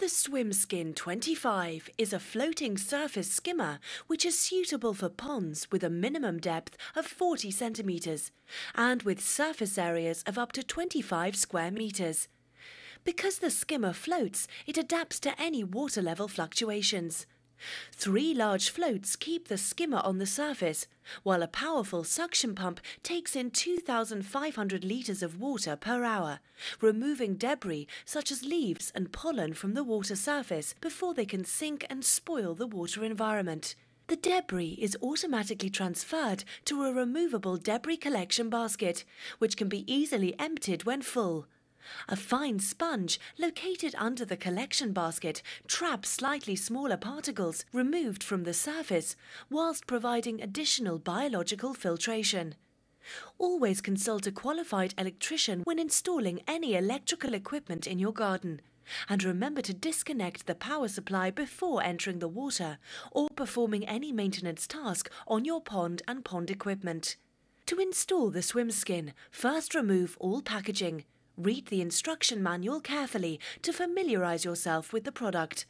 The SwimSkim 25 is a floating surface skimmer which is suitable for ponds with a minimum depth of 40 centimetres and with surface areas of up to 25 square metres. Because the skimmer floats, it adapts to any water level fluctuations. Three large floats keep the skimmer on the surface, while a powerful suction pump takes in 2,500 litres of water per hour, removing debris such as leaves and pollen from the water surface before they can sink and spoil the water environment. The debris is automatically transferred to a removable debris collection basket, which can be easily emptied when full. A fine sponge located under the collection basket traps slightly smaller particles removed from the surface whilst providing additional biological filtration. Always consult a qualified electrician when installing any electrical equipment in your garden, and remember to disconnect the power supply before entering the water or performing any maintenance task on your pond and pond equipment. To install the SwimSkim, first remove all packaging. Read the instruction manual carefully to familiarise yourself with the product.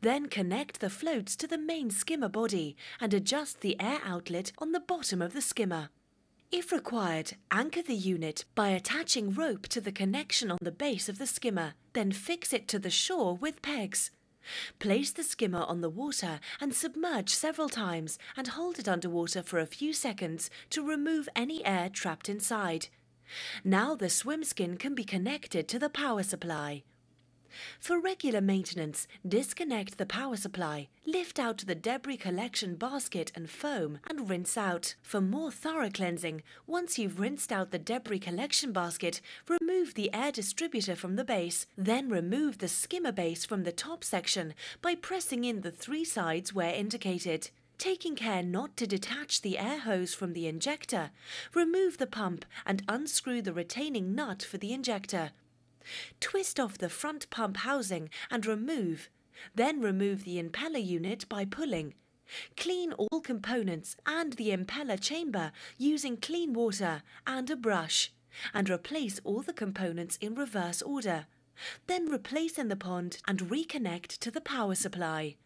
Then connect the floats to the main skimmer body and adjust the air outlet on the bottom of the skimmer. If required, anchor the unit by attaching rope to the connection on the base of the skimmer, then fix it to the shore with pegs. Place the skimmer on the water and submerge several times and hold it underwater for a few seconds to remove any air trapped inside. Now the SwimSkim can be connected to the power supply. For regular maintenance, disconnect the power supply, lift out the debris collection basket and foam, and rinse out. For more thorough cleansing, once you've rinsed out the debris collection basket, remove the air distributor from the base, then remove the skimmer base from the top section by pressing in the three sides where indicated. Taking care not to detach the air hose from the injector, remove the pump and unscrew the retaining nut for the injector. Twist off the front pump housing and remove, then remove the impeller unit by pulling. Clean all components and the impeller chamber using clean water and a brush, and replace all the components in reverse order. Then replace in the pond and reconnect to the power supply.